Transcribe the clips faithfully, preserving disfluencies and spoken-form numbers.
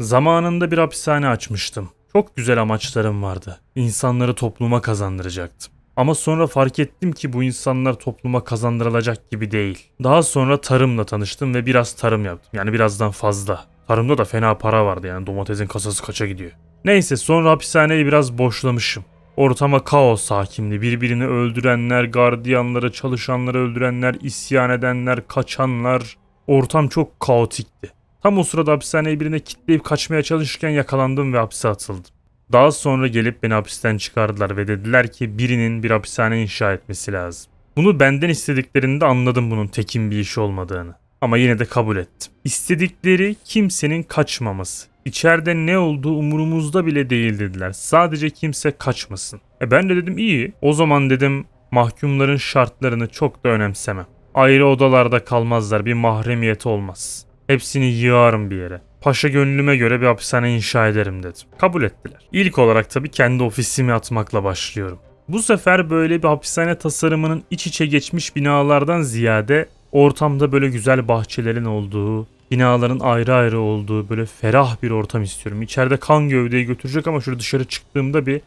Zamanında bir hapishane açmıştım. Çok güzel amaçlarım vardı. İnsanları topluma kazandıracaktım. Ama sonra fark ettim ki bu insanlar topluma kazandırılacak gibi değil. Daha sonra tarımla tanıştım ve biraz tarım yaptım. Yani birazdan fazla. Tarımda da fena para vardı, yani domatesin kasası kaça gidiyor. Neyse, sonra hapishaneyi biraz boşlamışım. Ortama kaos hakimdi. Birbirini öldürenler, gardiyanları, çalışanları öldürenler, isyan edenler, kaçanlar. Ortam çok kaotikti. Tam o sırada hapishaneyi birine kilitleyip kaçmaya çalışırken yakalandım ve hapse atıldım. Daha sonra gelip beni hapisten çıkardılar ve dediler ki birinin bir hapishane inşa etmesi lazım. Bunu benden istediklerinde anladım bunun tekin bir iş olmadığını. Ama yine de kabul ettim. İstedikleri kimsenin kaçmaması. İçeride ne olduğu umurumuzda bile değil dediler. Sadece kimse kaçmasın. E ben de dedim iyi. O zaman dedim mahkumların şartlarını çok da önemsemem. Ayrı odalarda kalmazlar, bir mahremiyet olmaz. Hepsini yığarım bir yere. Paşa gönlüme göre bir hapishane inşa ederim dedim. Kabul ettiler. İlk olarak tabii kendi ofisimi atmakla başlıyorum. Bu sefer böyle bir hapishane tasarımının iç içe geçmiş binalardan ziyade ortamda böyle güzel bahçelerin olduğu, binaların ayrı ayrı olduğu böyle ferah bir ortam istiyorum. İçeride kan gövdeyi götürecek ama şöyle dışarı çıktığımda bir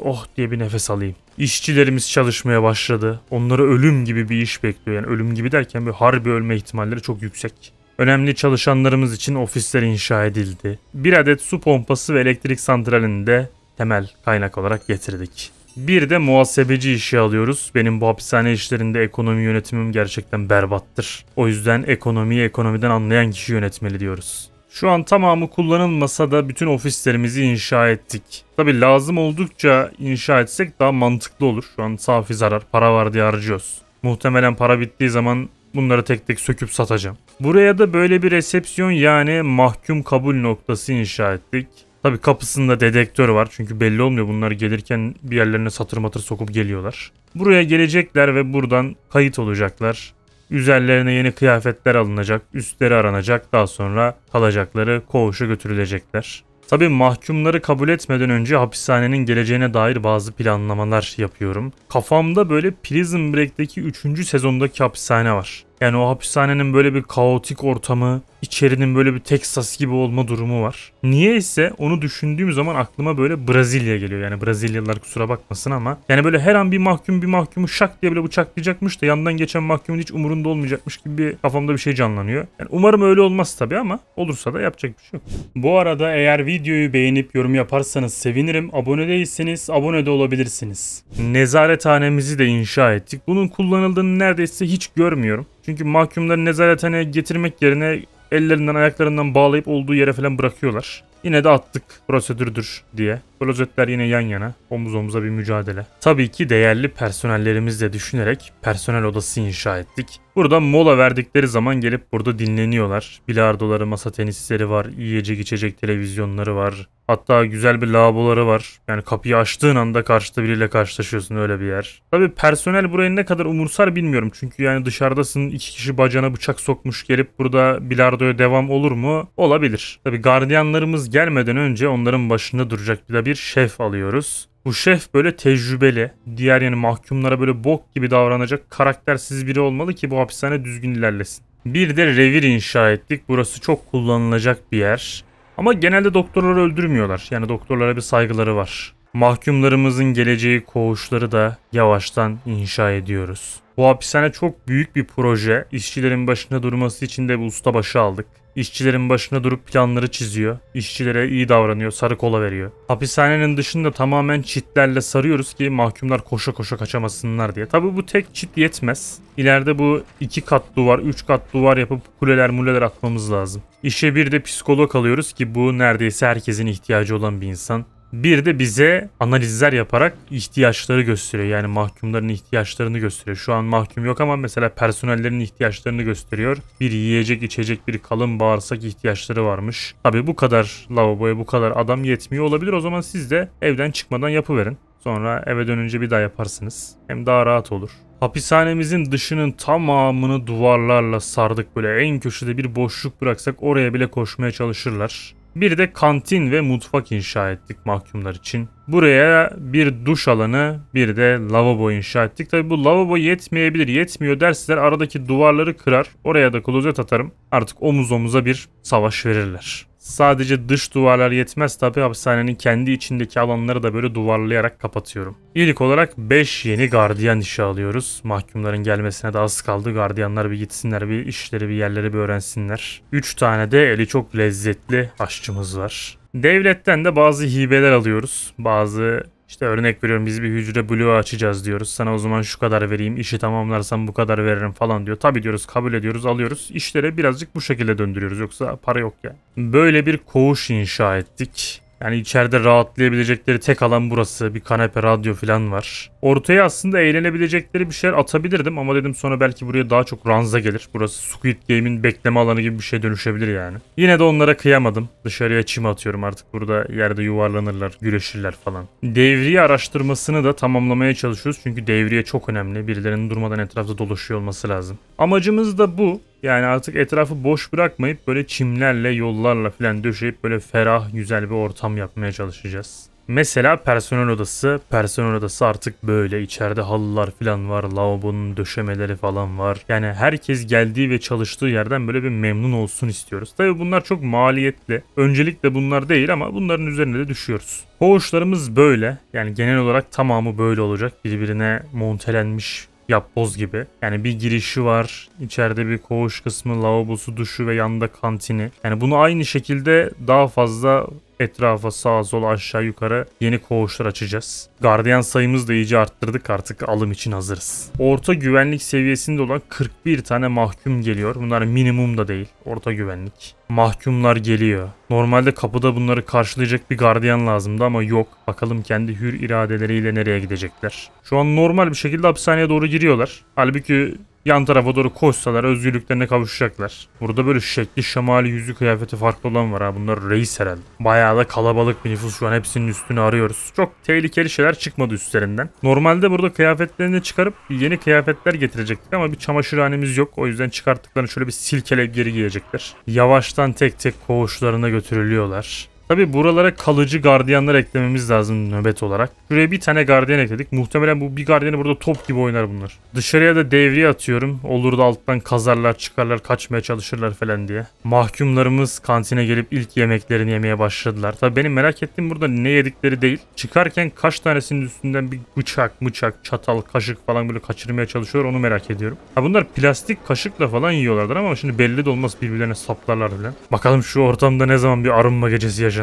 oh diye bir nefes alayım. İşçilerimiz çalışmaya başladı. Onlara ölüm gibi bir iş bekliyor. Yani ölüm gibi derken böyle harbi ölme ihtimalleri çok yüksek. Önemli çalışanlarımız için ofisler inşa edildi. Bir adet su pompası ve elektrik santralini de temel kaynak olarak getirdik. Bir de muhasebeci işi alıyoruz. Benim bu hapishane işlerinde ekonomi yönetimim gerçekten berbattır. O yüzden ekonomiyi ekonomiden anlayan kişi yönetmeli diyoruz. Şu an tamamı kullanılmasa da bütün ofislerimizi inşa ettik. Tabii lazım oldukça inşa etsek daha mantıklı olur. Şu an safi zarar, para var diye harcıyoruz. Muhtemelen para bittiği zaman bunları tek tek söküp satacağım. Buraya da böyle bir resepsiyon, yani mahkum kabul noktası inşa ettik. Tabii kapısında dedektör var çünkü belli olmuyor, bunlar gelirken bir yerlerine satır matır sokup geliyorlar. Buraya gelecekler ve buradan kayıt olacaklar. Üzerlerine yeni kıyafetler alınacak, üstleri aranacak, daha sonra kalacakları koğuşa götürülecekler. Tabii mahkumları kabul etmeden önce hapishanenin geleceğine dair bazı planlamalar yapıyorum. Kafamda böyle Prison Break'teki üçüncü sezondaki hapishane var. Yani o hapishanenin böyle bir kaotik ortamı, içerinin böyle bir Texas gibi olma durumu var. Niyeyse onu düşündüğüm zaman aklıma böyle Brezilya geliyor. Yani Brezilyalılar kusura bakmasın ama. Yani böyle her an bir mahkum bir mahkumu şak diye böyle bıçaklayacakmış da yandan geçen mahkumun hiç umurunda olmayacakmış gibi bir kafamda bir şey canlanıyor. Yani umarım öyle olmaz tabii ama olursa da yapacak bir şey yok. Bu arada eğer videoyu beğenip yorum yaparsanız sevinirim. Abone değilseniz abone de olabilirsiniz. Nezarethanemizi de inşa ettik. Bunun kullanıldığını neredeyse hiç görmüyorum. Çünkü mahkumları nezarethaneye getirmek yerine ellerinden ayaklarından bağlayıp olduğu yere falan bırakıyorlar. Yine de attık prosedürdür diye. Klozetler yine yan yana, omuz omuza bir mücadele. Tabii ki değerli personellerimizle düşünerek personel odası inşa ettik. Burada mola verdikleri zaman gelip burada dinleniyorlar. Bilardoları, masa tenisleri var, yiyecek içecek televizyonları var. Hatta güzel bir lavaboları var. Yani kapıyı açtığın anda karşıda biriyle karşılaşıyorsun, öyle bir yer. Tabii personel burayı ne kadar umursar bilmiyorum. Çünkü yani dışarıdasın, iki kişi bacağına bıçak sokmuş, gelip burada bilardoya devam olur mu? Olabilir. Tabii gardiyanlarımız gelmeden önce onların başında duracak bir de bir şef alıyoruz. Bu şef böyle tecrübeli, diğer yani mahkumlara böyle bok gibi davranacak karaktersiz biri olmalı ki bu hapishane düzgün ilerlesin. Bir de revir inşa ettik. Burası çok kullanılacak bir yer. Ama genelde doktorları öldürmüyorlar. Yani doktorlara bir saygıları var. Mahkumlarımızın geleceği koğuşları da yavaştan inşa ediyoruz. Bu hapishane çok büyük bir proje. İşçilerin başında durması için de bir ustabaşı aldık. İşçilerin başına durup planları çiziyor. İşçilere iyi davranıyor, sarı kola veriyor. Hapishanenin dışında tamamen çitlerle sarıyoruz ki mahkumlar koşa koşa kaçamasınlar diye. Tabii bu tek çit yetmez. İleride bu iki kat duvar, üç kat duvar yapıp kuleler muleler atmamız lazım. İşe bir de psikolog alıyoruz ki bu neredeyse herkesin ihtiyacı olan bir insan. Bir de bize analizler yaparak ihtiyaçları gösteriyor. Yani mahkumların ihtiyaçlarını gösteriyor. Şu an mahkum yok ama mesela personellerin ihtiyaçlarını gösteriyor. Bir yiyecek içecek, bir kalın bağırsak ihtiyaçları varmış. Tabii bu kadar lavaboya bu kadar adam yetmiyor olabilir. O zaman siz de evden çıkmadan yapıverin. Sonra eve dönünce bir daha yaparsınız. Hem daha rahat olur. Hapishanemizin dışının tamamını duvarlarla sardık. Böyle en köşede bir boşluk bıraksak oraya bile koşmaya çalışırlar. Bir de kantin ve mutfak inşa ettik mahkumlar için. Buraya bir duş alanı, bir de lavabo inşa ettik. Tabii bu lavabo yetmeyebilir. Yetmiyor dersler aradaki duvarları kırar. Oraya da klozet atarım. Artık omuz omuza bir savaş verirler. Sadece dış duvarlar yetmez tabi, hapishanenin kendi içindeki alanları da böyle duvarlayarak kapatıyorum. İlk olarak beş yeni gardiyan işe alıyoruz. Mahkumların gelmesine de az kaldı. Gardiyanlar bir gitsinler, bir işleri bir yerleri bir öğrensinler. üç tane de eli çok lezzetli aşçımız var. Devletten de bazı hibeler alıyoruz. Bazı işte örnek veriyorum, biz bir hücre bloğu açacağız diyoruz. Sana o zaman şu kadar vereyim, işi tamamlarsan bu kadar veririm falan diyor. Tabii diyoruz, kabul ediyoruz, alıyoruz. İşlere birazcık bu şekilde döndürüyoruz, yoksa para yok ya. Yani. Böyle bir koğuş inşa ettik. Yani içeride rahatlayabilecekleri tek alan burası. Bir kanepe, radyo falan var. Ortaya aslında eğlenebilecekleri bir şeyler atabilirdim ama dedim sonra belki buraya daha çok ranza gelir. Burası Squid Game'in bekleme alanı gibi bir şey dönüşebilir yani. Yine de onlara kıyamadım. Dışarıya çim atıyorum artık, burada yerde yuvarlanırlar, güreşirler falan. Devriye araştırmasını da tamamlamaya çalışıyoruz. Çünkü devriye çok önemli. Birilerinin durmadan etrafta dolaşıyor olması lazım. Amacımız da bu. Yani artık etrafı boş bırakmayıp böyle çimlerle, yollarla falan döşeyip böyle ferah, güzel bir ortam yapmaya çalışacağız. Mesela personel odası. Personel odası artık böyle. İçeride halılar falan var. Lavabonun döşemeleri falan var. Yani herkes geldiği ve çalıştığı yerden böyle bir memnun olsun istiyoruz. Tabii bunlar çok maliyetli. Öncelikle bunlar değil ama bunların üzerine de düşüyoruz. Koğuşlarımız böyle. Yani genel olarak tamamı böyle olacak. Birbirine montelenmiş yapboz gibi. Yani bir girişi var, içeride bir koğuş kısmı, lavabosu, duşu ve yanında kantini. Yani bunu aynı şekilde daha fazla etrafa, sağa sola, aşağı yukarı yeni koğuşlar açacağız. Gardiyan sayımızı da iyice arttırdık, artık alım için hazırız. Orta güvenlik seviyesinde olan kırk bir tane mahkum geliyor. Bunlar minimum da değil, orta güvenlik. Mahkumlar geliyor. Normalde kapıda bunları karşılayacak bir gardiyan lazımdı ama yok. Bakalım kendi hür iradeleriyle nereye gidecekler. Şu an normal bir şekilde hapishaneye doğru giriyorlar. Halbuki yan tarafa doğru koşsalar özgürlüklerine kavuşacaklar. Burada böyle şekli, şemali, yüzü, kıyafeti farklı olan var ha. Bunlar reis herhalde. Bayağı da kalabalık bir nüfus, şu an hepsinin üstünü arıyoruz. Çok tehlikeli şeyler çıkmadı üstlerinden. Normalde burada kıyafetlerini çıkarıp yeni kıyafetler getirecektik ama bir çamaşırhanemiz yok. O yüzden çıkarttıklarını şöyle bir silkeleyip geri giyecekler. Yavaştan tek tek koğuşlarına götürülüyorlar. Tabi buralara kalıcı gardiyanlar eklememiz lazım nöbet olarak. Şuraya bir tane gardiyan ekledik. Muhtemelen bu bir gardiyanı burada top gibi oynar bunlar. Dışarıya da devriye atıyorum. Olur da alttan kazarlar, çıkarlar, kaçmaya çalışırlar falan diye. Mahkumlarımız kantine gelip ilk yemeklerini yemeye başladılar. Tabi benim merak ettiğim burada ne yedikleri değil. Çıkarken kaç tanesinin üstünden bir bıçak, mıçak, çatal, kaşık falan böyle kaçırmaya çalışıyor, onu merak ediyorum. Ha bunlar plastik kaşıkla falan yiyorlardır ama şimdi belli de olmaz, birbirlerine saplarlar falan. Bakalım şu ortamda ne zaman bir arınma gecesi yaşayacak.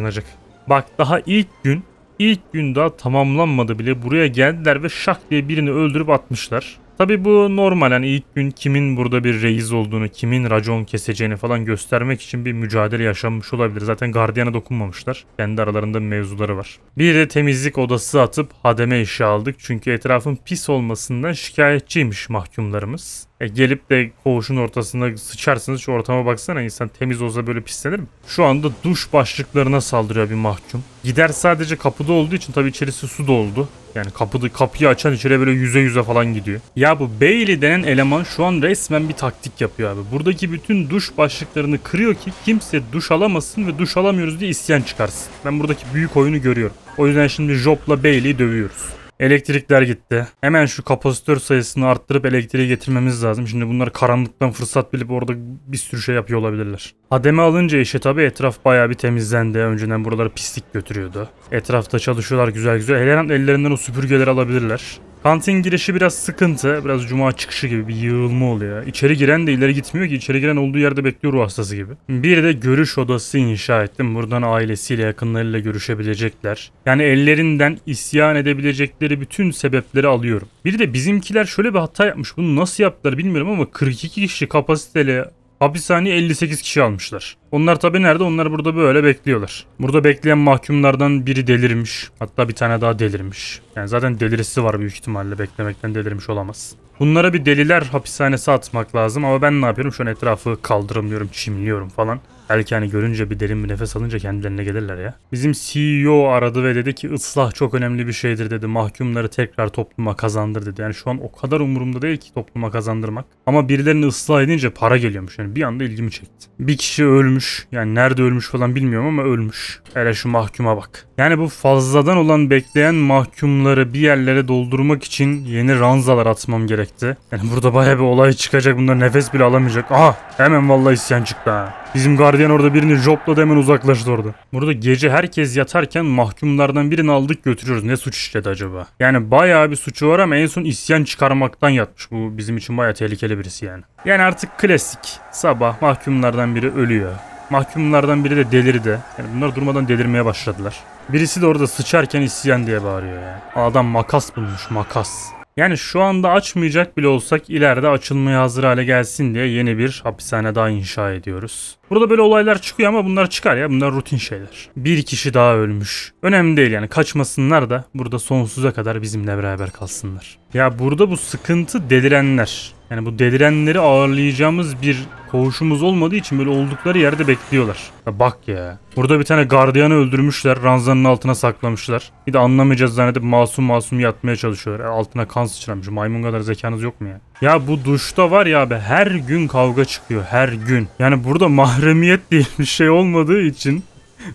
Bak daha ilk gün, ilk gün daha tamamlanmadı bile, buraya geldiler ve şak diye birini öldürüp atmışlar. Tabi bu normal, yani ilk gün kimin burada bir reis olduğunu, kimin racon keseceğini falan göstermek için bir mücadele yaşanmış olabilir. Zaten gardiyana dokunmamışlar. Kendi aralarında mevzuları var. Bir de temizlik odası atıp hademe işe aldık. Çünkü etrafın pis olmasından şikayetçiymiş mahkumlarımız. E gelip de koğuşun ortasında sıçarsınız. Şu ortama baksana, insan temiz olsa böyle pislenir mi? Şu anda duş başlıklarına saldırıyor bir mahkum. Gider sadece kapıda olduğu için tabii içerisi su doldu. Yani kapıda, kapıyı açan içeriye böyle yüze yüze falan gidiyor. Ya bu Bailey denen eleman şu an resmen bir taktik yapıyor abi. Buradaki bütün duş başlıklarını kırıyor ki kimse duş alamasın ve duş alamıyoruz diye isyan çıkarsın. Ben buradaki büyük oyunu görüyorum. O yüzden şimdi Job'la Bailey'i dövüyoruz. Elektrikler gitti. Hemen şu kapasitör sayısını arttırıp elektriği getirmemiz lazım. Şimdi bunlar karanlıktan fırsat bilip orada bir sürü şey yapıyor olabilirler. Hademe alınca işe tabi etraf bayağı bir temizlendi. Önceden buraları pislik götürüyordu. Etrafta çalışıyorlar güzel güzel. Hele ellerinden o süpürgeleri alabilirler. Kantin girişi biraz sıkıntı. Biraz cuma çıkışı gibi bir yığılma oluyor. İçeri giren de ileri gitmiyor ki. İçeri giren olduğu yerde bekliyor ruh hastası gibi. Bir de görüş odası inşa ettim. Buradan ailesiyle, yakınlarıyla görüşebilecekler. Yani ellerinden isyan edebilecekleri bütün sebepleri alıyorum. Bir de bizimkiler şöyle bir hata yapmış. Bunu nasıl yaptılar bilmiyorum ama kırk iki kişi kapasiteli hapishaneye elli sekiz kişi almışlar. Onlar tabi nerede? Onlar burada böyle bekliyorlar. Burada bekleyen mahkumlardan biri delirmiş. Hatta bir tane daha delirmiş. Yani zaten delirisi var büyük ihtimalle. Beklemekten delirmiş olamaz. Bunlara bir deliler hapishanesi atmak lazım. Ama ben ne yapıyorum? Şu an etrafı kaldırımlıyorum, çimliyorum falan. Belki hani görünce bir derin bir nefes alınca kendilerine gelirler ya. Bizim C E O aradı ve dedi ki ıslah çok önemli bir şeydir dedi. Mahkumları tekrar topluma kazandır dedi. Yani şu an o kadar umurumda değil ki topluma kazandırmak. Ama birilerini ıslah edince para geliyormuş. Yani bir anda ilgimi çekti. Bir kişi ölmüş. Yani nerede ölmüş falan bilmiyorum ama ölmüş. Hele şu mahkuma bak. Yani bu fazladan olan bekleyen mahkumları bir yerlere doldurmak için yeni ranzalar atmam gerekti. Yani burada bayağı bir olay çıkacak. Bunlar nefes bile alamayacak. Aha hemen vallahi isyan çıktı ha. Bizim gardiyan orada birini jopladı, hemen uzaklaştı orada. Burada gece herkes yatarken mahkumlardan birini aldık götürüyoruz. Ne suç işledi acaba? Yani bayağı bir suçu var ama en son isyan çıkarmaktan yatmış. Bu bizim için bayağı tehlikeli birisi yani. Yani artık klasik. Sabah mahkumlardan biri ölüyor. Mahkumlardan biri de delirdi. Yani bunlar durmadan delirmeye başladılar. Birisi de orada sıçarken isyan diye bağırıyor yani. Adam makas bulmuş, makas. Yani şu anda açmayacak bile olsak ileride açılmaya hazır hale gelsin diye yeni bir hapishane daha inşa ediyoruz. Burada böyle olaylar çıkıyor ama bunlar çıkar ya, bunlar rutin şeyler. Bir kişi daha ölmüş. Önemli değil yani, kaçmasınlar da burada sonsuza kadar bizimle beraber kalsınlar. Ya burada bu sıkıntı delirenler. Yani bu delirenleri ağırlayacağımız bir koğuşumuz olmadığı için böyle oldukları yerde bekliyorlar. Ya bak ya. Burada bir tane gardiyanı öldürmüşler. Ranzanın altına saklamışlar. Bir de anlamayacağız zannedip masum masum yatmaya çalışıyorlar. Altına kan sıçramış. Maymun kadar zekanız yok mu ya? Ya bu duşta var ya abi, her gün kavga çıkıyor. Her gün. Yani burada mahremiyet diye bir şey olmadığı için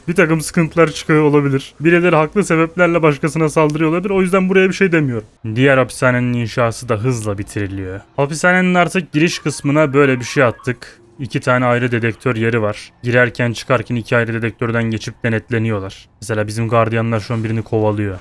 bir takım sıkıntılar çıkıyor olabilir. Birileri haklı sebeplerle başkasına saldırıyor olabilir. O yüzden buraya bir şey demiyorum. Diğer hapishanenin inşası da hızla bitiriliyor. Hapishanenin artık giriş kısmına böyle bir şey attık. İki tane ayrı dedektör yeri var. Girerken çıkarken iki ayrı dedektörden geçip denetleniyorlar. Mesela bizim gardiyanlar şu an birini kovalıyor.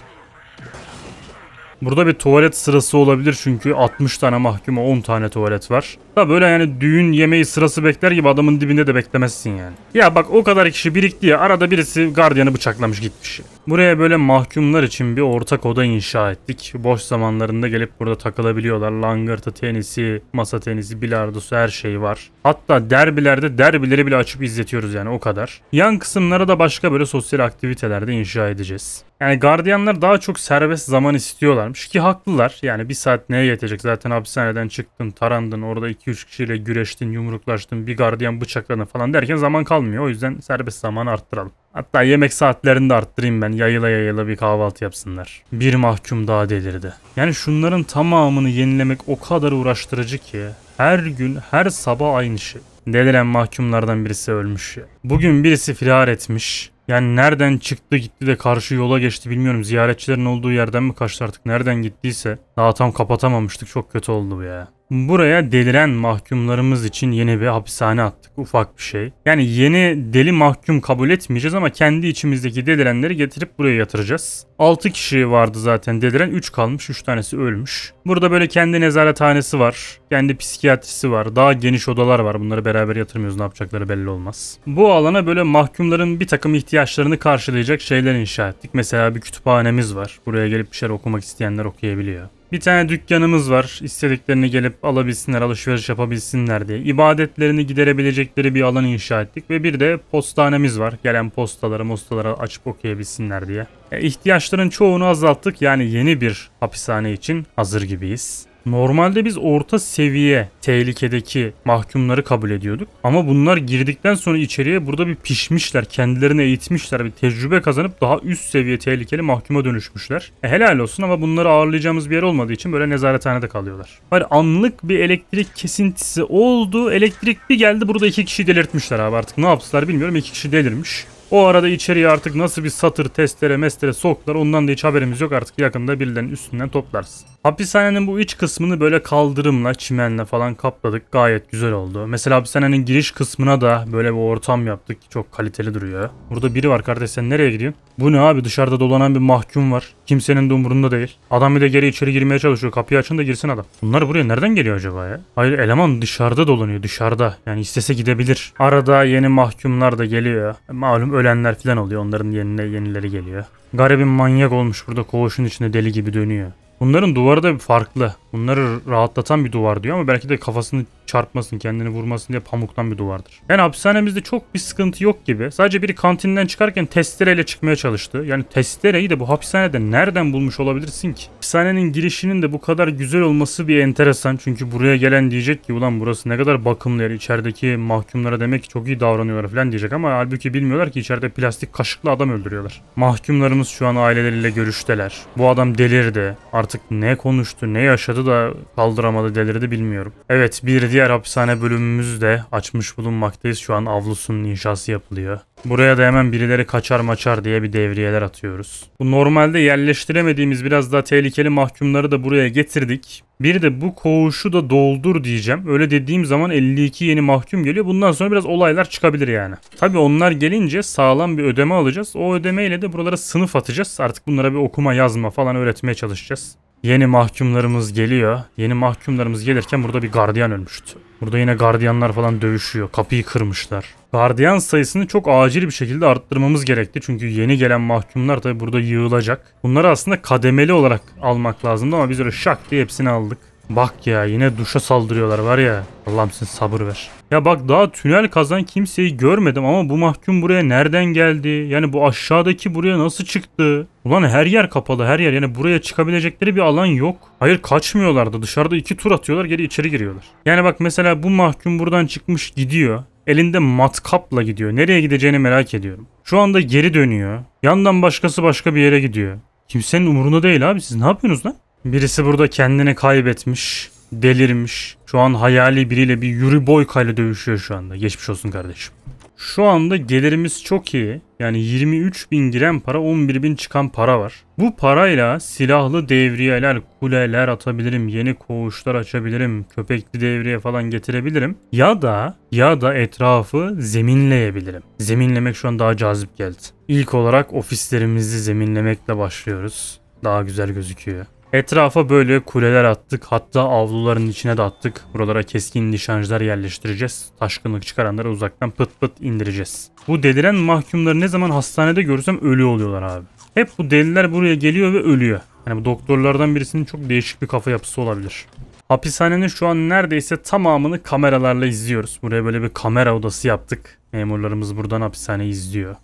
Burada bir tuvalet sırası olabilir çünkü altmış tane mahkuma on tane tuvalet var. Da böyle yani düğün yemeği sırası bekler gibi adamın dibinde de beklemezsin yani. Ya bak, o kadar kişi birikti ya, arada birisi gardiyanı bıçaklamış gitmiş. Buraya böyle mahkumlar için bir ortak oda inşa ettik. Boş zamanlarında gelip burada takılabiliyorlar. Langırtı, tenisi, masa tenisi, bilardosu, her şey var. Hatta derbilerde derbileri bile açıp izletiyoruz yani, o kadar. Yan kısımlara da başka böyle sosyal aktivitelerde inşa edeceğiz. Yani gardiyanlar daha çok serbest zaman istiyorlarmış ki haklılar. Yani bir saat neye yetecek? Zaten hapishaneden çıktın, tarandın, orada iki üç kişiyle güreştin, yumruklaştın, bir gardiyan bıçakladın falan derken zaman kalmıyor. O yüzden serbest zamanı arttıralım. Hatta yemek saatlerini de arttırayım ben. Yayıla yayıla bir kahvaltı yapsınlar. Bir mahkum daha delirdi. Yani şunların tamamını yenilemek o kadar uğraştırıcı ki. Her gün, her sabah aynı şey. Deliren mahkumlardan birisi ölmüş ya. Bugün birisi firar etmiş. Yani nereden çıktı gitti de karşı yola geçti bilmiyorum. Ziyaretçilerin olduğu yerden mi kaçtı artık, nereden gittiyse. Daha tam kapatamamıştık, çok kötü oldu bu ya. Buraya deliren mahkumlarımız için yeni bir hapishane attık. Ufak bir şey. Yani yeni deli mahkum kabul etmeyeceğiz ama kendi içimizdeki delirenleri getirip buraya yatıracağız. altı kişi vardı zaten deliren, üç kalmış, üç tanesi ölmüş. Burada böyle kendi nezarethanesi var. Kendi psikiyatrisi var. Daha geniş odalar var. Bunları beraber yatırmıyoruz, ne yapacakları belli olmaz. Bu alana böyle mahkumların bir takım ihtiyaçlarını karşılayacak şeyler inşa ettik. Mesela bir kütüphanemiz var. Buraya gelip bir şeyler okumak isteyenler okuyabiliyor. Bir tane dükkanımız var. İstediklerini gelip alabilsinler, alışveriş yapabilsinler diye. İbadetlerini giderebilecekleri bir alan inşa ettik. Ve bir de postanemiz var. Gelen postaları, mostaları açıp okuyabilsinler diye. E, ihtiyaçların çoğunu azalttık. Yani yeni bir hapishane için hazır gibiyiz. Normalde biz orta seviye tehlikedeki mahkumları kabul ediyorduk. Ama bunlar girdikten sonra içeriye burada bir pişmişler. Kendilerini eğitmişler. Bir tecrübe kazanıp daha üst seviye tehlikeli mahkuma dönüşmüşler. E, helal olsun ama bunları ağırlayacağımız bir yer olmadığı için böyle nezarethanede kalıyorlar. Hayır, anlık bir elektrik kesintisi oldu. Elektrik bir geldi, burada iki kişi delirtmişler abi, artık ne yaptılar bilmiyorum. İki kişi delirmiş. O arada içeriye artık nasıl bir satır, testere, mestere soktular, ondan da hiç haberimiz yok. Artık yakında birilerinin üstünden toplarsın. Hapishanenin bu iç kısmını böyle kaldırımla, çimenle falan kapladık. Gayet güzel oldu. Mesela hapishanenin giriş kısmına da böyle bir ortam yaptık. Çok kaliteli duruyor. Burada biri var kardeş, sen nereye gidiyorsun? Bu ne abi, dışarıda dolanan bir mahkum var. Kimsenin de umurunda değil. Adam bir de geri içeri girmeye çalışıyor. Kapıyı açın da girsin adam. Bunlar buraya nereden geliyor acaba ya? Hayır, eleman dışarıda dolanıyor, dışarıda. Yani istese gidebilir. Arada yeni mahkumlar da geliyor. Malum ölenler falan oluyor. Onların yenine, yenileri geliyor. Garibin manyak olmuş burada koğuşun içinde deli gibi dönüyor. Bunların duvarı da farklı. Bunları rahatlatan bir duvar diyor ama belki de kafasını çarpmasın, kendini vurmasın diye pamuktan bir duvardır. Yani hapishanemizde çok bir sıkıntı yok gibi. Sadece biri kantinden çıkarken testereyle çıkmaya çalıştı. Yani testereyi de bu hapishanede nereden bulmuş olabilirsin ki? Hapishanenin girişinin de bu kadar güzel olması bir enteresan. Çünkü buraya gelen diyecek ki ulan burası ne kadar bakımlı yer. İçerideki mahkumlara demek ki çok iyi davranıyorlar falan diyecek ama halbuki bilmiyorlar ki içeride plastik kaşıkla adam öldürüyorlar. Mahkumlarımız şu an aileleriyle görüşteler. Bu adam delirdi. Artık ne konuştu, ne yaşadı da kaldıramadı, delirdi bilmiyorum. Evet, bir diğer diğer hapishane bölümümüzü de açmış bulunmaktayız. Şu an avlusunun inşası yapılıyor. Buraya da hemen birileri kaçar maçar diye bir devriyeler atıyoruz. Bu normalde yerleştiremediğimiz biraz daha tehlikeli mahkumları da buraya getirdik. Bir de bu koğuşu da doldur diyeceğim. Öyle dediğim zaman elli iki yeni mahkum geliyor. Bundan sonra biraz olaylar çıkabilir yani. Tabii onlar gelince sağlam bir ödeme alacağız. O ödemeyle de buralara sınıf atacağız. Artık bunlara bir okuma yazma falan öğretmeye çalışacağız. Yeni mahkumlarımız geliyor. Yeni mahkumlarımız gelirken burada bir gardiyan ölmüştü. Burada yine gardiyanlar falan dövüşüyor. Kapıyı kırmışlar. Gardiyan sayısını çok acil bir şekilde arttırmamız gerekti. Çünkü yeni gelen mahkumlar tabi burada yığılacak. Bunları aslında kademeli olarak almak lazımdı ama biz öyle şak diye hepsini aldık. Bak ya, yine duşa saldırıyorlar var ya. Allah'ım sen sabır ver. Ya bak, daha tünel kazan kimseyi görmedim ama bu mahkum buraya nereden geldi? Yani bu aşağıdaki buraya nasıl çıktı? Ulan her yer kapalı, her yer. Yani buraya çıkabilecekleri bir alan yok. Hayır, kaçmıyorlardı. Dışarıda iki tur atıyorlar, geri içeri giriyorlar. Yani bak mesela bu mahkum buradan çıkmış gidiyor. Elinde matkapla gidiyor. Nereye gideceğini merak ediyorum. Şu anda geri dönüyor. Yandan başkası başka bir yere gidiyor. Kimsenin umurunda değil abi, siz ne yapıyorsunuz lan? Birisi burada kendini kaybetmiş, delirmiş. Şu an hayali biriyle, bir Yuri Boyka ile dövüşüyor şu anda. Geçmiş olsun kardeşim. Şu anda gelirimiz çok iyi. Yani yirmi üç bin giren para, on bir bin çıkan para var. Bu parayla silahlı devriyeler, kuleler atabilirim, yeni koğuşlar açabilirim, köpekli devriye falan getirebilirim. Ya da ya da etrafı zeminleyebilirim. Zeminlemek şu an daha cazip geldi. İlk olarak ofislerimizi zeminlemekle başlıyoruz. Daha güzel gözüküyor. Etrafa böyle kuleler attık. Hatta avluların içine de attık. Buralara keskin nişancılar yerleştireceğiz. Taşkınlık çıkaranları uzaktan pıt pıt indireceğiz. Bu deliren mahkumları ne zaman hastanede görürsem ölü oluyorlar abi. Hep bu deliler buraya geliyor ve ölüyor. Yani bu doktorlardan birisinin çok değişik bir kafa yapısı olabilir. Hapishanenin şu an neredeyse tamamını kameralarla izliyoruz. Buraya böyle bir kamera odası yaptık. Memurlarımız buradan hapishaneyi izliyor.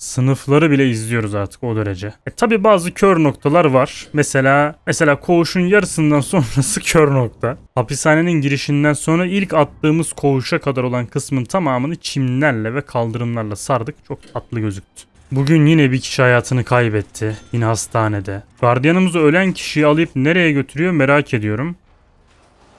Sınıfları bile izliyoruz artık o derece. E tabi bazı kör noktalar var. Mesela mesela koğuşun yarısından sonrası kör nokta. Hapishanenin girişinden sonra ilk attığımız koğuşa kadar olan kısmın tamamını çimlerle ve kaldırımlarla sardık. Çok tatlı gözüktü. Bugün yine bir kişi hayatını kaybetti. Yine hastanede. Gardiyanımızı ölen kişiyi alıp nereye götürüyor merak ediyorum.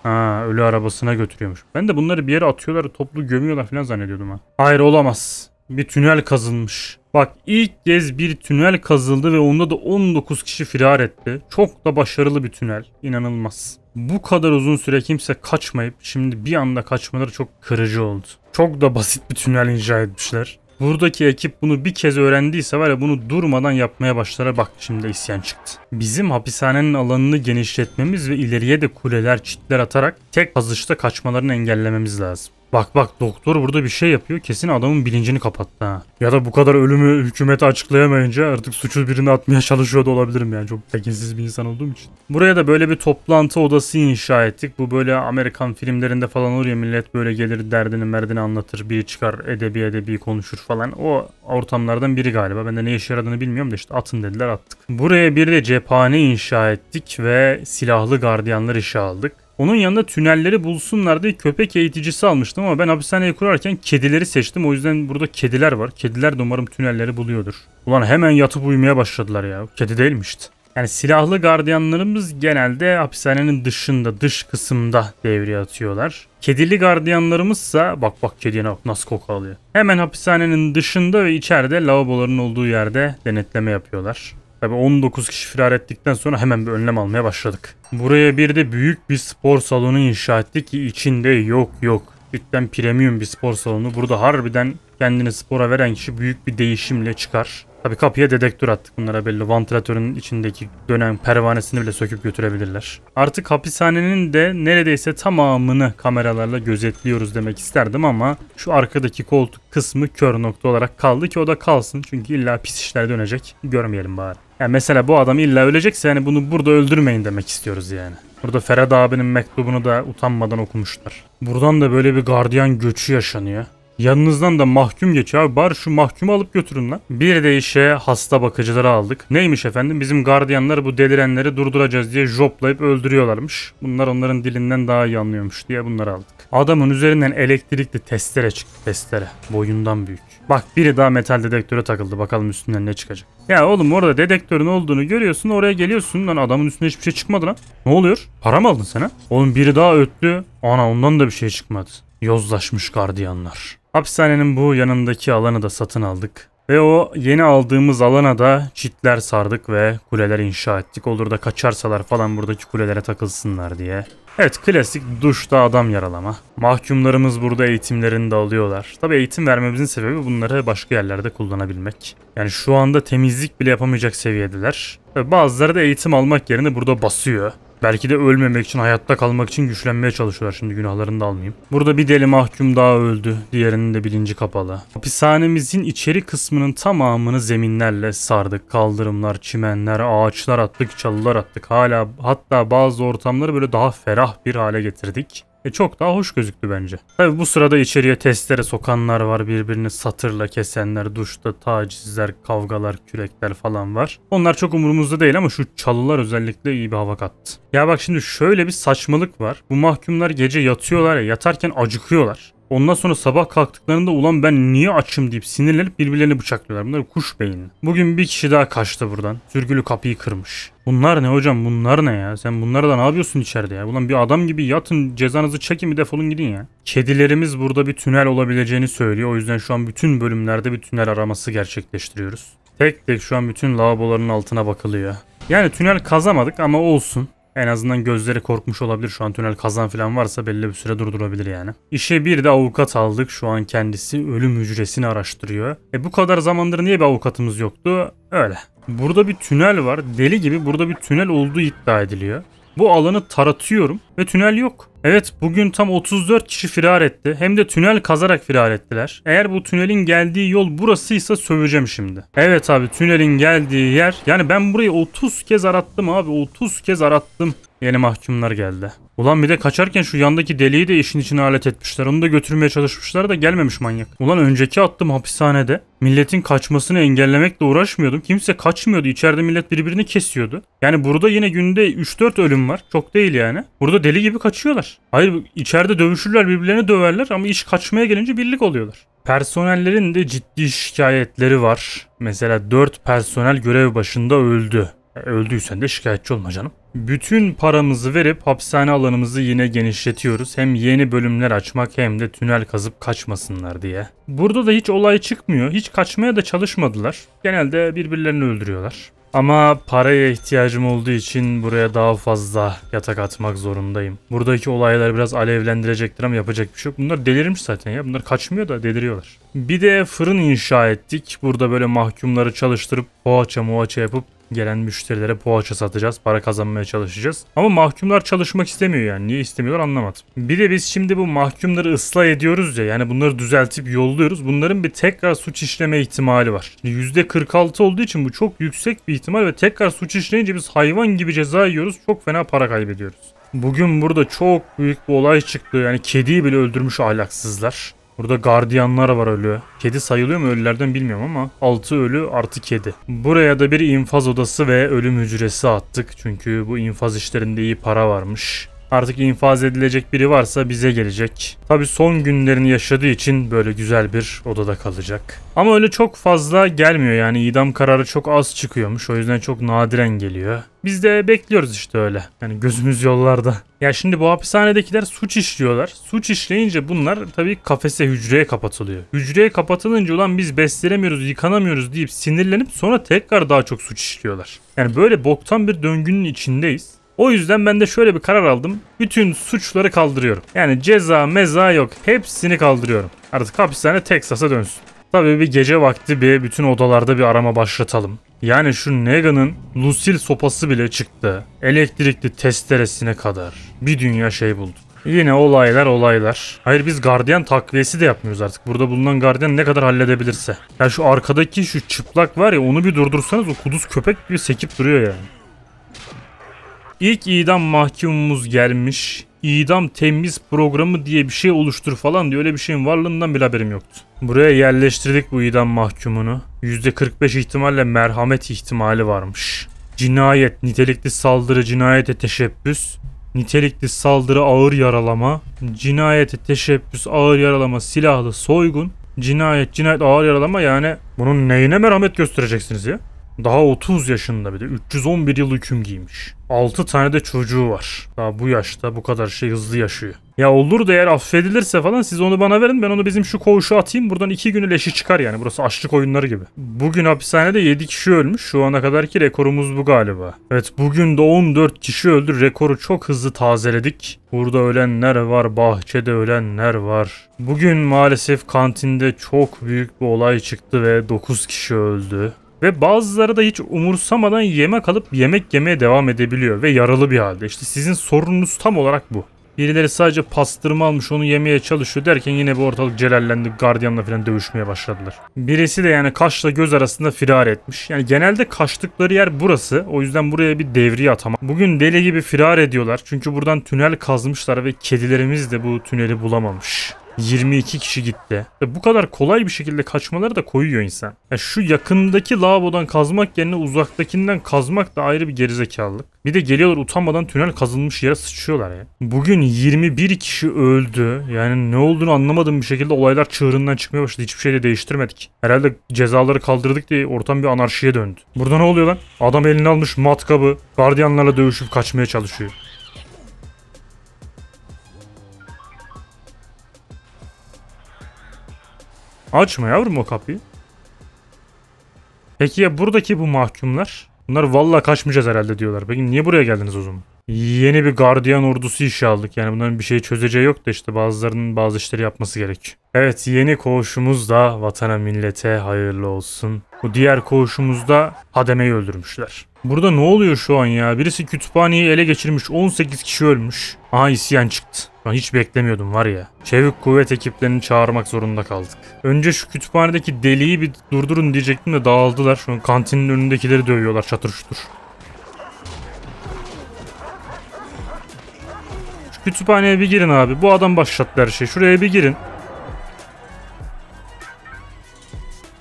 Ha, ölü arabasına götürüyormuş. Ben de bunları bir yere atıyorlar, toplu gömüyorlar falan zannediyordum ha. Hayır, olamaz. Bir tünel kazılmış. Bak, ilk kez bir tünel kazıldı ve onda da on dokuz kişi firar etti. Çok da başarılı bir tünel. İnanılmaz. Bu kadar uzun süre kimse kaçmayıp şimdi bir anda kaçmaları çok kırıcı oldu. Çok da basit bir tünel inşa etmişler. Buradaki ekip bunu bir kez öğrendiyse var ya, bunu durmadan yapmaya başlara. Bak şimdi isyan çıktı. Bizim hapishanenin alanını genişletmemiz ve ileriye de kuleler, çitler atarak tek kazışta kaçmalarını engellememiz lazım. Bak bak, doktor burada bir şey yapıyor. Kesin adamın bilincini kapattı ha. Ya da bu kadar ölümü hükümete açıklayamayınca artık suçlu birini atmaya çalışıyor da olabilirim yani. Çok tekinsiz bir insan olduğum için. Buraya da böyle bir toplantı odası inşa ettik. Bu böyle Amerikan filmlerinde falan olur ya, millet böyle gelir derdini merdini anlatır. Biri çıkar edebi edebi konuşur falan. O ortamlardan biri galiba. Ben de ne işe yaradığını bilmiyorum da işte atın dediler, attık. Buraya bir de cephane inşa ettik ve silahlı gardiyanlar işe aldık. Onun yanında tünelleri bulsunlar diye köpek eğiticisi almıştım ama ben hapishaneyi kurarken kedileri seçtim. O yüzden burada kediler var. Kediler de umarım tünelleri buluyordur. Ulan hemen yatıp uyumaya başladılar ya. Kedi değilmişti. Yani silahlı gardiyanlarımız genelde hapishanenin dışında, dış kısımda devriye atıyorlar. Kedili gardiyanlarımızsa, bak bak kediye nasıl koku alıyor. Hemen hapishanenin dışında ve içeride lavaboların olduğu yerde denetleme yapıyorlar. Tabii on dokuz kişi firar ettikten sonra hemen bir önlem almaya başladık. Buraya bir de büyük bir spor salonu inşa ettik ki içinde yok yok. Cidden premium bir spor salonu. Burada harbiden kendini spora veren kişi büyük bir değişimle çıkar. Tabii kapıya dedektör attık, bunlara belli. Vantilatörün içindeki dönen pervanesini bile söküp götürebilirler. Artık hapishanenin de neredeyse tamamını kameralarla gözetliyoruz demek isterdim ama şu arkadaki koltuk kısmı kör nokta olarak kaldı ki o da kalsın. Çünkü illa pis işler dönecek. Görmeyelim bari. Yani mesela bu adam illa ölecekse yani bunu burada öldürmeyin demek istiyoruz yani. Burada Ferhat abinin mektubunu da utanmadan okumuşlar. Buradan da böyle bir gardiyan göçü yaşanıyor. Yanınızdan da mahkum geçiyor abi, bari şu mahkumu alıp götürün lan. Bir de işe hasta bakıcıları aldık. Neymiş efendim, bizim gardiyanlar bu delirenleri durduracağız diye joplayıp öldürüyorlarmış. Bunlar onların dilinden daha iyi anlıyormuş diye bunları aldık. Adamın üzerinden elektrikli testere çıktı, testere. Boyundan büyük. Bak biri daha metal dedektöre takıldı. Bakalım üstünden ne çıkacak. Ya oğlum orada dedektörün olduğunu görüyorsun. Oraya geliyorsun. Lan adamın üstüne hiçbir şey çıkmadı lan. Ne oluyor? Para mı aldın sen ha? Oğlum biri daha öttü. Ana ondan da bir şey çıkmadı. Yozlaşmış gardiyanlar. Hapishanenin bu yanındaki alanı da satın aldık. Ve o yeni aldığımız alana da çitler sardık ve kuleler inşa ettik. Olur da kaçarsalar falan buradaki kulelere takılsınlar diye. Evet, klasik duşta adam yaralama. Mahkumlarımız burada eğitimlerini de alıyorlar. Tabii eğitim vermemizin sebebi bunları başka yerlerde kullanabilmek. Yani şu anda temizlik bile yapamayacak seviyedeler. Tabii bazıları da eğitim almak yerine burada basıyor. Belki de ölmemek için, hayatta kalmak için güçlenmeye çalışıyorlar. Şimdi günahlarını da almayayım. Burada bir deli mahkum daha öldü. Diğerinin de bilinci kapalı. Hapishanemizin içeri kısmının tamamını zeminlerle sardık. Kaldırımlar, çimenler, ağaçlar attık, çalılar attık. Hala, hatta bazı ortamları böyle daha ferah bir hale getirdik. E çok daha hoş gözüktü bence. Tabii bu sırada içeriye testere sokanlar var. Birbirini satırla kesenler, duşta tacizler, kavgalar, kürekler falan var. Onlar çok umurumuzda değil ama şu çalılar özellikle iyi bir hava kattı. Ya bak şimdi şöyle bir saçmalık var. Bu mahkumlar gece yatıyorlar ya, yatarken acıkıyorlar. Ondan sonra sabah kalktıklarında ulan ben niye açım deyip sinirlenip birbirlerini bıçaklıyorlar. Bunlar kuş beyinli. Bugün bir kişi daha kaçtı buradan. Sürgülü kapıyı kırmış. Bunlar ne hocam? Bunlar ne ya? Sen bunlara da ne yapıyorsun içeride ya? Ulan bir adam gibi yatın, cezanızı çekin, bir defolun gidin ya. Kedilerimiz burada bir tünel olabileceğini söylüyor. O yüzden şu an bütün bölümlerde bir tünel araması gerçekleştiriyoruz. Tek tek şu an bütün lavaboların altına bakılıyor. Yani tünel kazamadık ama olsun. En azından gözleri korkmuş olabilir. Şu an tünel kazan falan varsa belli bir süre durdurabilir yani. İşe bir de avukat aldık. Şu an kendisi ölüm hücresini araştırıyor. E bu kadar zamandır niye bir avukatımız yoktu? Öyle. Burada bir tünel var. Deli gibi burada bir tünel olduğu iddia ediliyor. Bu alanı taratıyorum ve tünel yok. Evet, bugün tam otuz dört kişi firar etti. Hem de tünel kazarak firar ettiler. Eğer bu tünelin geldiği yol burasıysa söveceğim şimdi. Evet abi, tünelin geldiği yer. Yani ben burayı otuz kez arattım abi. otuz kez arattım. Yeni mahkumlar geldi. Ulan bir de kaçarken şu yandaki deliği de işin içine alet etmişler. Onu da götürmeye çalışmışlar da gelmemiş manyak. Ulan önceki attığım hapishanede milletin kaçmasını engellemekle uğraşmıyordum. Kimse kaçmıyordu. İçeride millet birbirini kesiyordu. Yani burada yine günde üç dört ölüm var. Çok değil yani. Burada deli gibi kaçıyorlar. Hayır, içeride dövüşürler, birbirlerini döverler ama iş kaçmaya gelince birlik oluyorlar. Personellerin de ciddi şikayetleri var. Mesela dört personel görev başında öldü. Öldüysen de şikayetçi olma canım. Bütün paramızı verip hapishane alanımızı yine genişletiyoruz. Hem yeni bölümler açmak hem de tünel kazıp kaçmasınlar diye. Burada da hiç olay çıkmıyor. Hiç kaçmaya da çalışmadılar. Genelde birbirlerini öldürüyorlar. Ama paraya ihtiyacım olduğu için buraya daha fazla yatak atmak zorundayım. Buradaki olaylar biraz alevlendirecektir ama yapacak bir şey yok. Bunlar delirmiş zaten ya. Bunlar kaçmıyor da deliriyorlar. Bir de fırın inşa ettik. Burada böyle mahkumları çalıştırıp poğaça muhaça yapıp gelen müşterilere poğaça satacağız. Para kazanmaya çalışacağız. Ama mahkumlar çalışmak istemiyor yani. Niye istemiyorlar anlamadım. Bir de biz şimdi bu mahkumları ıslah ediyoruz ya. Yani bunları düzeltip yolluyoruz. Bunların bir tekrar suç işleme ihtimali var. yüzde kırk altı olduğu için bu çok yüksek bir ihtimal ve tekrar suç işleyince biz hayvan gibi ceza yiyoruz. Çok fena para kaybediyoruz. Bugün burada çok büyük bir olay çıktı. Yani kediyi bile öldürmüş ahlaksızlar. Burada gardiyanlar var ölü. Kedi sayılıyor mu ölülerden bilmiyorum ama altı ölü artı kedi. Buraya da bir infaz odası ve ölüm hücresi attık. Çünkü bu infaz işlerinde iyi para varmış. Artık infaz edilecek biri varsa bize gelecek. Tabii son günlerini yaşadığı için böyle güzel bir odada kalacak. Ama öyle çok fazla gelmiyor yani, idam kararı çok az çıkıyormuş. O yüzden çok nadiren geliyor. Biz de bekliyoruz işte öyle. Yani gözümüz yollarda. Ya şimdi bu hapishanedekiler suç işliyorlar. Suç işleyince bunlar tabii kafese, hücreye kapatılıyor. Hücreye kapatılınca ulan biz beslenemiyoruz, yıkanamıyoruz deyip sinirlenip sonra tekrar daha çok suç işliyorlar. Yani böyle boktan bir döngünün içindeyiz. O yüzden ben de şöyle bir karar aldım. Bütün suçları kaldırıyorum. Yani ceza meza yok. Hepsini kaldırıyorum. Artık hapishane Texas'a dönsün. Tabii bir gece vakti bir bütün odalarda bir arama başlatalım. Yani şu Negan'ın Lucille sopası bile çıktı. Elektrikli testeresine kadar. Bir dünya şey bulduk. Yine olaylar olaylar. Hayır, biz gardiyan takviyesi de yapmıyoruz artık. Burada bulunan gardiyan ne kadar halledebilirse. Ya şu arkadaki şu çıplak var ya, onu bir durdursanız o kuduz köpek gibi sekip duruyor yani. İlk idam mahkumumuz gelmiş. İdam temyiz programı diye bir şey oluştur falan diye, öyle bir şeyin varlığından bile haberim yoktu. Buraya yerleştirdik bu idam mahkumunu. yüzde kırk beş ihtimalle merhamet ihtimali varmış. Cinayet, nitelikli saldırı, cinayete teşebbüs, nitelikli saldırı, ağır yaralama, cinayete teşebbüs, ağır yaralama, silahlı soygun, Cinayet, cinayet, ağır yaralama, yani bunun neyine merhamet göstereceksiniz ya? Daha otuz yaşında, bir de üç yüz on bir yıl hüküm giymiş. altı tane de çocuğu var. Daha bu yaşta bu kadar şey hızlı yaşıyor. Ya olur da eğer affedilirse falan siz onu bana verin, ben onu bizim şu koğuşa atayım, buradan iki günü leşi çıkar yani, burası açlık oyunları gibi. Bugün hapishanede yedi kişi ölmüş, şu ana kadarki rekorumuz bu galiba. Evet, bugün de on dört kişi öldü, rekoru çok hızlı tazeledik. Burada ölenler var, bahçede ölenler var. Bugün maalesef kantinde çok büyük bir olay çıktı ve dokuz kişi öldü. Ve bazıları da hiç umursamadan yemek alıp yemek yemeye devam edebiliyor ve yaralı bir halde. İşte sizin sorununuz tam olarak bu. Birileri sadece pastırma almış, onu yemeye çalışıyor derken yine bu ortalık celallendi, gardiyanla falan dövüşmeye başladılar. Birisi de yani kaşla göz arasında firar etmiş. Yani genelde kaçtıkları yer burası, o yüzden buraya bir devriye atamam. Bugün deli gibi firar ediyorlar çünkü buradan tünel kazmışlar ve kedilerimiz de bu tüneli bulamamış. yirmi iki kişi gitti. E bu kadar kolay bir şekilde kaçmaları da koyuyor insan. Ya şu yakındaki lavabodan kazmak yerine uzaktakinden kazmak da ayrı bir gerizekalılık. Bir de geliyorlar utanmadan tünel kazılmış yere sıçıyorlar ya. Bugün yirmi bir kişi öldü. Yani ne olduğunu anlamadığım bir şekilde olaylar çığırından çıkmaya başladı. Hiçbir şey de değiştirmedik. Herhalde cezaları kaldırdık diye ortam bir anarşiye döndü. Burada ne oluyor lan? Adam eline almış matkabı, gardiyanlarla dövüşüp kaçmaya çalışıyor. Açma yavrum o kapıyı. Peki ya buradaki bu mahkumlar? Bunlar vallahi kaçmayacağız herhalde diyorlar. Peki niye buraya geldiniz o zaman? Yeni bir gardiyan ordusu işe aldık. Yani bunların bir şey çözeceği yok da işte bazılarının bazı işleri yapması gerek. Evet, yeni koğuşumuz da vatana millete hayırlı olsun. Bu diğer koğuşumuzda hademeyi öldürmüşler. Burada ne oluyor şu an ya? Birisi kütüphaneyi ele geçirmiş, on sekiz kişi ölmüş. Aha, isyan çıktı. Ben hiç beklemiyordum var ya. Çevik kuvvet ekiplerini çağırmak zorunda kaldık. Önce şu kütüphanedeki deliği bir durdurun diyecektim de dağıldılar. Şu an kantinin önündekileri dövüyorlar çatır çutur. Şu kütüphaneye bir girin abi. Bu adam başlattı her şeyi. Şuraya bir girin.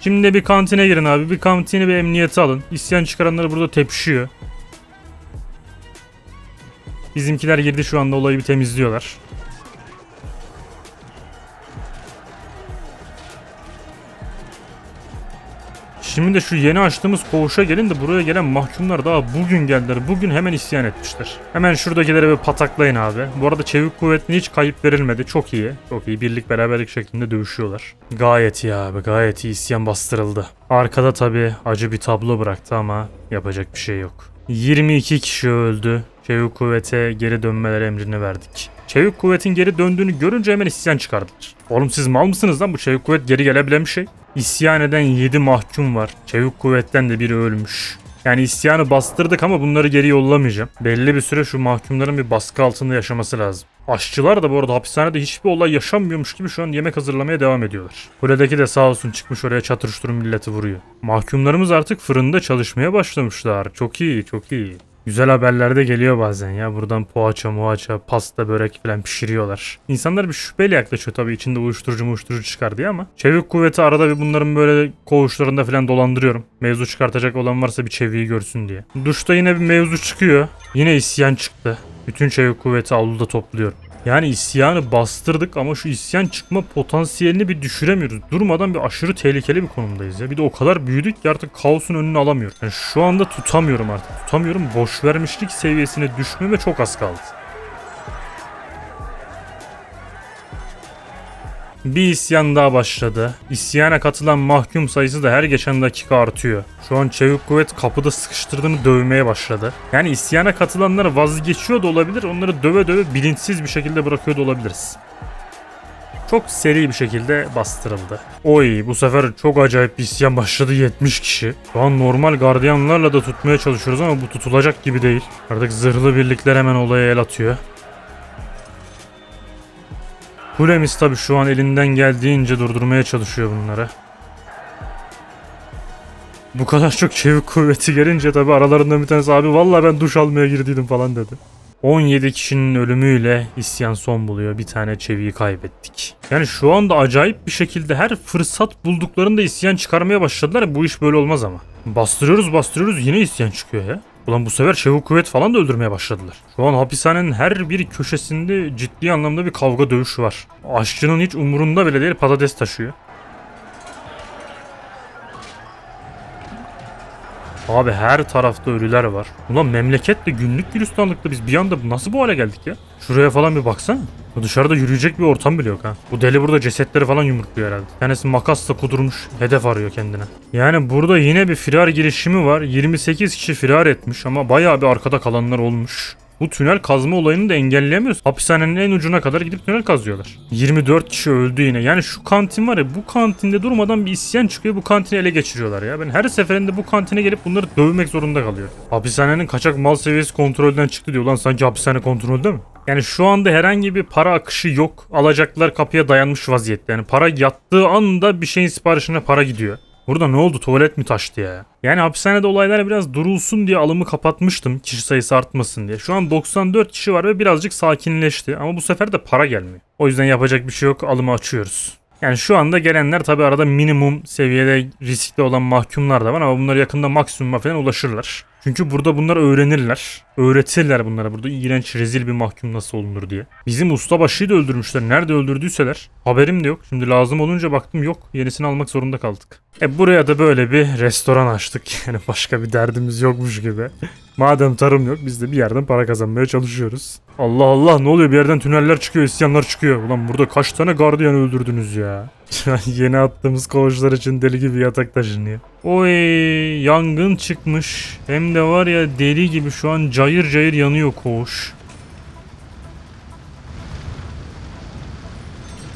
Şimdi de bir kantine girin abi. Bir kantini bir emniyete alın. İsyan çıkaranları burada tepişiyor. Bizimkiler girdi şu anda, olayı bir temizliyorlar. Şimdi de şu yeni açtığımız koğuşa gelin de buraya gelen mahkumlar daha bugün geldiler. Bugün hemen isyan etmişler. Hemen şuradakilere bir pataklayın abi. Bu arada Çevik Kuvvet'in hiç kayıp verilmedi. Çok iyi. Çok iyi. Birlik beraberlik şeklinde dövüşüyorlar. Gayet iyi abi. Gayet iyi. İsyan bastırıldı. Arkada tabii acı bir tablo bıraktı ama yapacak bir şey yok. yirmi iki kişi öldü. Çevik Kuvvet'e geri dönmeleri emrini verdik. Çevik Kuvvet'in geri döndüğünü görünce hemen isyan çıkardılar. Oğlum siz mal mısınız lan? Bu Çevik Kuvvet geri gelebilen bir şey. İsyan eden yedi mahkum var. Çevik Kuvvet'ten de biri ölmüş. Yani isyanı bastırdık ama bunları geri yollamayacağım. Belli bir süre şu mahkumların bir baskı altında yaşaması lazım. Aşçılar da bu arada hapishanede hiçbir olay yaşanmıyormuş gibi şu an yemek hazırlamaya devam ediyorlar. Kuledeki de sağ olsun çıkmış oraya çatırıştırın milleti vuruyor. Mahkumlarımız artık fırında çalışmaya başlamışlar. Çok iyi, çok iyi. Güzel haberler de geliyor bazen ya. Buradan poğaça, muhaça, pasta, börek falan pişiriyorlar. İnsanlar bir şüpheyle yaklaşıyor tabii, içinde uyuşturucu uyuşturucu çıkar diye ama. Çevik kuvveti arada bir bunların böyle koğuşlarında falan dolandırıyorum. Mevzu çıkartacak olan varsa bir çeviği görsün diye. Duşta yine bir mevzu çıkıyor. Yine isyan çıktı. Bütün Çevik kuvveti avluda topluyorum. Yani isyanı bastırdık ama şu isyan çıkma potansiyelini bir düşüremiyoruz. Durmadan bir aşırı tehlikeli bir konumdayız ya. Bir de o kadar büyüdük ki artık kaosun önünü alamıyoruz. Yani şu anda tutamıyorum artık. Tutamıyorum. Boş vermişlik seviyesine düşmeme çok az kaldı. Bir isyan daha başladı. İsyana katılan mahkum sayısı da her geçen dakika artıyor. Şu an Çevik Kuvvet kapıda sıkıştırdığını dövmeye başladı. Yani isyana katılanlar vazgeçiyor da olabilir, onları döve döve bilinçsiz bir şekilde bırakıyor da olabiliriz. Çok seri bir şekilde bastırıldı. Oy, bu sefer çok acayip bir isyan başladı, yetmiş kişi. Şu an normal gardiyanlarla da tutmaya çalışıyoruz ama bu tutulacak gibi değil. Artık zırhlı birlikler hemen olaya el atıyor. Kulemiz tabi şu an elinden geldiğince durdurmaya çalışıyor bunları. Bu kadar çok Çevik Kuvveti gelince tabi aralarında bir tanesi abi vallahi ben duş almaya girdiydim falan dedi. on yedi kişinin ölümüyle isyan son buluyor. Bir tane çeviği kaybettik. Yani şu anda acayip bir şekilde her fırsat bulduklarında isyan çıkarmaya başladılar. Bu iş böyle olmaz ama. Bastırıyoruz bastırıyoruz yine isyan çıkıyor ya. Ulan bu sefer Çevik Kuvvet falan da öldürmeye başladılar. Şu an hapishanenin her bir köşesinde ciddi anlamda bir kavga dövüş var. Aşçının hiç umurunda bile değil, patates taşıyor. Abi her tarafta ölüler var. Ulan memleketle günlük gülistanlıkla biz bir anda nasıl bu hale geldik ya? Şuraya falan bir baksana. Dışarıda yürüyecek bir ortam bile yok ha. Bu deli burada cesetleri falan yumrukluyor herhalde. Tanesi makasla kudurmuş. Hedef arıyor kendine. Yani burada yine bir firar girişimi var. yirmi sekiz kişi firar etmiş ama bayağı bir arkada kalanlar olmuş. Bu tünel kazma olayını da engelleyemiyoruz. Hapishanenin en ucuna kadar gidip tünel kazıyorlar. yirmi dört kişi öldü yine. Yani şu kantin var ya, bu kantinde durmadan bir isyan çıkıyor. Bu kantini ele geçiriyorlar ya. Ben her seferinde bu kantine gelip bunları dövmek zorunda kalıyor. Hapishanenin kaçak mal seviyesi kontrolden çıktı diyor. Lan sanki hapishane kontrolde mi? Yani şu anda herhangi bir para akışı yok. Alacaklar kapıya dayanmış vaziyette. Yani para yattığı anda bir şeyin siparişine para gidiyor. Burada ne oldu? Tuvalet mi taştı ya? Yani hapishanede olaylar biraz durulsun diye alımı kapatmıştım. Kişi sayısı artmasın diye. Şu an doksan dört kişi var ve birazcık sakinleşti. Ama bu sefer de para gelmiyor. O yüzden yapacak bir şey yok. Alımı açıyoruz. Yani şu anda gelenler tabii, arada minimum seviyede riskli olan mahkumlar da var. Ama bunlar yakında maksimuma falan ulaşırlar. Çünkü burada bunlar öğrenirler. Öğretirler bunlara burada iğrenç rezil bir mahkum nasıl olunur diye. Bizim ustabaşıyı da öldürmüşler. Nerede öldürdüyseler. Haberim de yok. Şimdi lazım olunca baktım yok. Yenisini almak zorunda kaldık. E buraya da böyle bir restoran açtık. Yani başka bir derdimiz yokmuş gibi. Madem tarım yok, biz de bir yerden para kazanmaya çalışıyoruz. Allah Allah, ne oluyor? Bir yerden tüneller çıkıyor, isyanlar çıkıyor. Ulan burada kaç tane gardiyan öldürdünüz ya. Yeni attığımız koğuşlar için deli gibi yatak taşınıyor. Oy, yangın çıkmış. Hem de var ya deli gibi şu an cayır cayır yanıyor koğuş.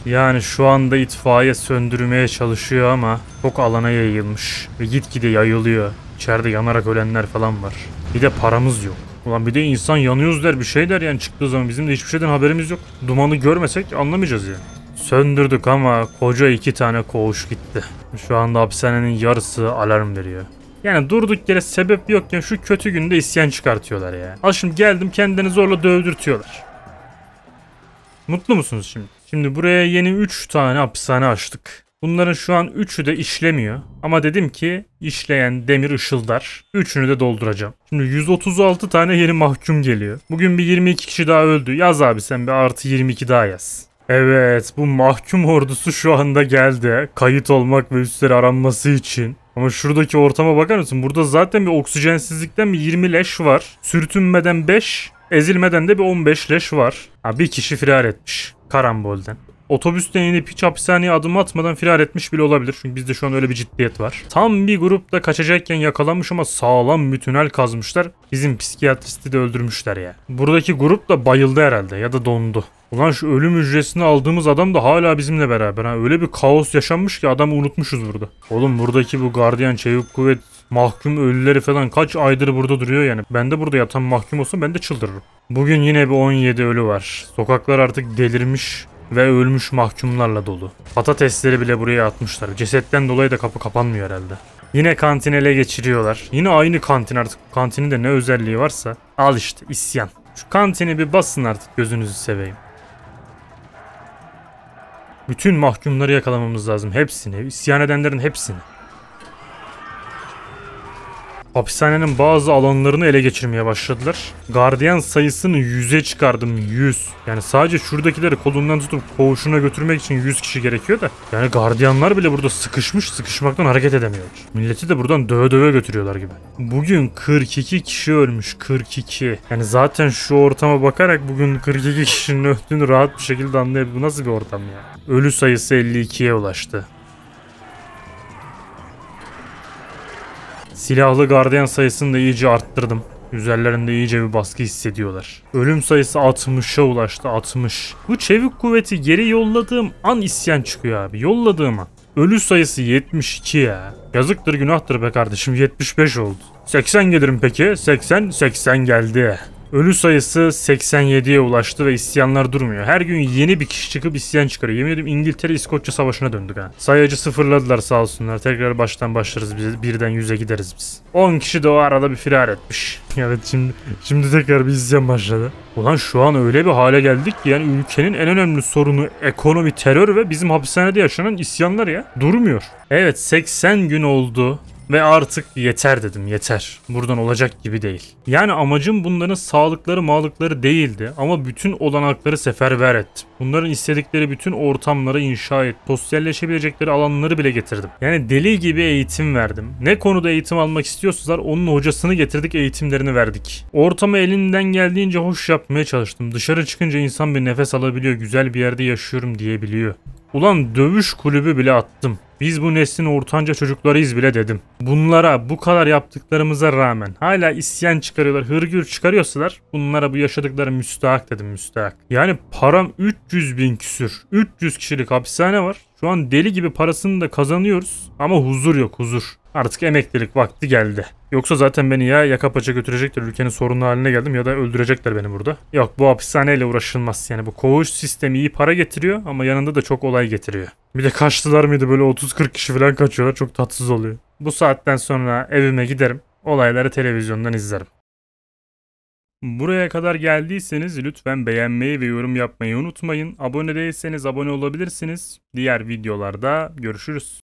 Yani şu anda itfaiye söndürmeye çalışıyor ama çok alana yayılmış. Ve gitgide yayılıyor. İçeride yanarak ölenler falan var. Bir de paramız yok. Ulan bir de insan yanıyoruz der, bir şey der yani çıktığı zaman. Bizim de hiçbir şeyden haberimiz yok. Dumanı görmesek anlamayacağız yani. Söndürdük ama koca iki tane koğuş gitti. Şu anda hapishanenin yarısı alarm veriyor. Yani durduk yere sebep yokken şu kötü günde isyan çıkartıyorlar ya. Al şimdi geldim, kendini zorla dövdürtüyorlar. Mutlu musunuz şimdi? Şimdi buraya yeni üç tane hapishane açtık. Bunların şu an üçü de işlemiyor. Ama dedim ki işleyen demir ışıldar. Üçünü de dolduracağım. Şimdi yüz otuz altı tane yeni mahkum geliyor. Bugün bir yirmi iki kişi daha öldü. Yaz abi sen bir artı yirmi iki daha yaz. Evet, bu mahkum ordusu şu anda geldi. Kayıt olmak ve üstleri aranması için. Ama şuradaki ortama bakar mısın? Burada zaten bir oksijensizlikten bir yirmi leş var. Sürtünmeden beş, ezilmeden de bir on beş leş var. Ha, bir kişi firar etmiş karambolden. Otobüsten inip hiç hapishaneye adım atmadan firar etmiş bile olabilir. Çünkü bizde şu an öyle bir ciddiyet var. Tam bir grupta kaçacakken yakalanmış ama sağlam bir tünel kazmışlar. Bizim psikiyatristi de öldürmüşler ya. Buradaki grup da bayıldı herhalde ya da dondu. Ulan şu ölüm hücresini aldığımız adam da hala bizimle beraber. Ha. Öyle bir kaos yaşanmış ki adamı unutmuşuz burada. Oğlum buradaki bu gardiyan, çevik kuvvet, mahkum ölüleri falan kaç aydır burada duruyor yani. Ben de burada yatan mahkum olsam ben de çıldırırım. Bugün yine bir on yedi ölü var. Sokaklar artık delirmiş ve ölmüş mahkumlarla dolu. Patatesleri bile buraya atmışlar. Cesetten dolayı da kapı kapanmıyor herhalde. Yine kantini ele geçiriyorlar. Yine aynı kantin artık. Kantinin de ne özelliği varsa. Al işte isyan. Şu kantini bir basın artık, gözünüzü seveyim. Bütün mahkumları yakalamamız lazım. Hepsini. İsyan edenlerin hepsini. Hapishanenin bazı alanlarını ele geçirmeye başladılar. Gardiyan sayısını yüze çıkardım. yüz. Yani sadece şuradakileri kolundan tutup koğuşuna götürmek için yüz kişi gerekiyor da. Yani gardiyanlar bile burada sıkışmış, sıkışmaktan hareket edemiyor. Milleti de buradan döve döve götürüyorlar gibi. Bugün kırk iki kişi ölmüş. kırk iki. Yani zaten şu ortama bakarak bugün kırk iki kişinin öldüğünü rahat bir şekilde anlayabilir. Bu nasıl bir ortam ya? Ölü sayısı elli ikiye ulaştı. Silahlı gardiyan sayısını da iyice arttırdım. Üzerlerinde iyice bir baskı hissediyorlar. Ölüm sayısı altmışa ulaştı. altmış. Bu çevik kuvveti geri yolladığım an isyan çıkıyor abi. Yolladığım an. Ölü sayısı yetmiş iki ya. Yazıktır günahtır be kardeşim. yetmiş beş oldu. seksen gelirim peki. seksen seksen geldi. Ölü sayısı seksen yediye ulaştı ve isyanlar durmuyor. Her gün yeni bir kişi çıkıp isyan çıkarıyor. Yemin ederim İngiltere-İskoçya savaşına döndük ha. Sayacı sıfırladılar sağ olsunlar. Tekrar baştan başlarız biz. Birden yüze gideriz biz. on kişi de o arada bir firar etmiş. Evet, şimdi şimdi tekrar bir isyan başladı. Ulan şu an öyle bir hale geldik ki yani ülkenin en önemli sorunu ekonomi, terör ve bizim hapishanede yaşanan isyanlar ya. Durmuyor. Evet, seksen gün oldu. Ve artık yeter dedim, yeter. Buradan olacak gibi değil. Yani amacım bunların sağlıkları mağlıkları değildi ama bütün olanakları seferber ettim. Bunların istedikleri bütün ortamları inşa et, sosyalleşebilecekleri alanları bile getirdim. Yani deli gibi eğitim verdim. Ne konuda eğitim almak istiyorsalar onun hocasını getirdik, eğitimlerini verdik. Ortamı elinden geldiğince hoş yapmaya çalıştım. Dışarı çıkınca insan bir nefes alabiliyor, güzel bir yerde yaşıyorum diyebiliyor. Ulan dövüş kulübü bile attım. Biz bu neslin ortanca çocuklarıyız bile dedim. Bunlara, bu kadar yaptıklarımıza rağmen hala isyan çıkarıyorlar, hırgür çıkarıyorsalar bunlara bu yaşadıkları müstahak dedim, müstahak. Yani param üç yüz bin küsür. üç yüz kişilik hapishane var. Şu an deli gibi parasını da kazanıyoruz ama huzur yok, huzur. Artık emeklilik vakti geldi. Yoksa zaten beni ya yaka paça götürecekler, ülkenin sorunlu haline geldim, ya da öldürecekler beni burada. Yok, bu hapishaneyle uğraşılmaz. Yani bu koğuş sistemi iyi para getiriyor ama yanında da çok olay getiriyor. Bir de kaçtılar mıydı böyle otuz kırk kişi falan kaçıyorlar, çok tatsız oluyor. Bu saatten sonra evime giderim, olayları televizyondan izlerim. Buraya kadar geldiyseniz lütfen beğenmeyi ve yorum yapmayı unutmayın. Abone değilseniz abone olabilirsiniz. Diğer videolarda görüşürüz.